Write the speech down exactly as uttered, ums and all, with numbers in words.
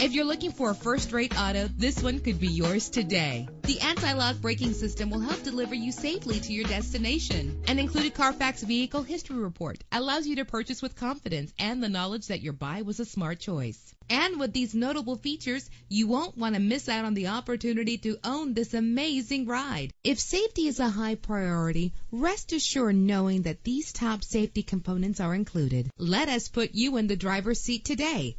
If you're looking for a first-rate auto, this one could be yours today. The anti-lock braking system will help deliver you safely to your destination. An included Carfax Vehicle History Report allows you to purchase with confidence and the knowledge that your buy was a smart choice. And with these notable features, you won't want to miss out on the opportunity to own this amazing ride. If safety is a high priority, rest assured knowing that these top safety components are included. Let us put you in the driver's seat today.